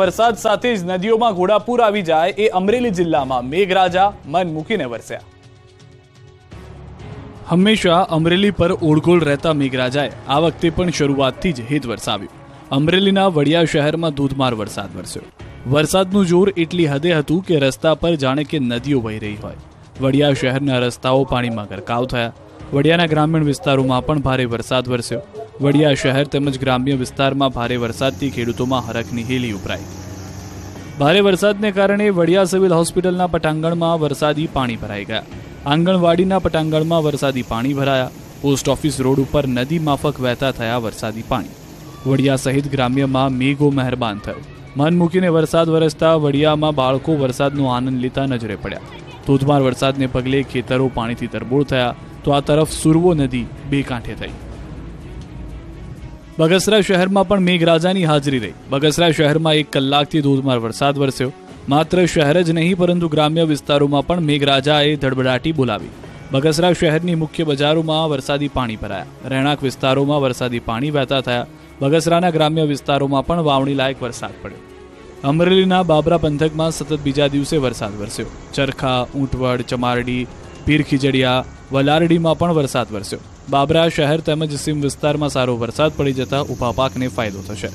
વરસાદ સાથે જ નદીઓમાં ઘોડાપૂર આવી જાય એ અમરેલી જિલ્લામાં મેઘરાજા મન મૂકીને વરસ્યા। હંમેશા અમરેલી પર ઓળઘોળ રહેતા મેઘરાજાએ આ વખતે પણ શરૂઆતથી જ હિત વરસાવ્યું। અમરેલીના વડિયા શહેરમાં ધોધમાર વરસાદ વરસ્યો। વરસાદનું જોર એટલી હદે હતું કે રસ્તા પર જાણે કે નદીઓ વહી રહી હોય। વડિયા શહેરના રસ્તાઓ પાણીમાં ગરકાવ થયા। વડિયાના ગ્રામીણ વિસ્તારોમાં પણ ભારે વરસાદ વરસ્યો। વડિયા શહેર તેમજ ગ્રામ્ય વિસ્તારમાં ભારે વરસાદથી ખેડૂતોમાં હરખની હેલી ઉભરાઈ। ભારે વરસાદને કારણે વડિયા સિવિલ હોસ્પિટલના પટાંગણમાં વરસાદી પાણી ભરાઈ ગયા। આંગણવાડીના પટાંગણમાં વરસાદી પાણી ભરાયા। પોસ્ટ ઓફિસ રોડ ઉપર નદી માફક વહેતા થયા વરસાદી પાણી। વડિયા સહિત ગ્રામ્યમાં મેઘો મહેરબાન થયો। મન મૂકીને વરસાદ વરસતા વડિયામાં બાળકો વરસાદનો આનંદ લેતા નજરે પડ્યા। ધોધમાર વરસાદને પગલે ખેતરો પાણીથી તરબોળ થયા તો આ તરફ સુરવો નદી બે કાંઠે થઈ। બગસરા શહેરમાં પણ મેઘરાજાની હાજરી રહી। બગસરા શહેરમાં 1 કલાકથી ધોધમાર વરસાદ વરસ્યો। માત્ર શહેર જ નહીં પરંતુ ગ્રામ્ય વિસ્તારોમાં પણ મેઘરાજાએ ધડબડાટી બોલાવી। બગસરા શહેરની મુખ્ય બજારોમાં વરસાદી પાણી ભરાયા। રહેણાંક વિસ્તારોમાં વરસાદી પાણી વહેતા થયા। બગસરાના ગ્રામ્ય વિસ્તારોમાં પણ વાવણી લાયક વરસાદ પડ્યો। અમરેલીના બાબરા પંથકમાં સતત બીજા દિવસે વરસાદ વરસ્યો। ચરખા, ઊંટવડ, ચમારડી, પીરખીજડિયા, વલારડીમાં પણ વરસાદ વરસ્યો। બાબરા શહેર તેમજ સીમ વિસ્તારમાં સારો વરસાદ પડી જતા ઊભા પાકને ફાયદો થશે।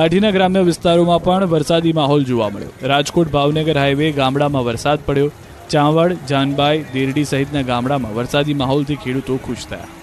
લાઠીના ગ્રામ્ય વિસ્તારોમાં પણ વરસાદી માહોલ જોવા મળ્યો। રાજકોટ ભાવનગર હાઈવે ગામડામાં વરસાદ પડ્યો। ચાવડ, જાનબાઈ, દેરડી સહિતના ગામડામાં વરસાદી માહોલથી ખેડૂતો ખુશ થયા।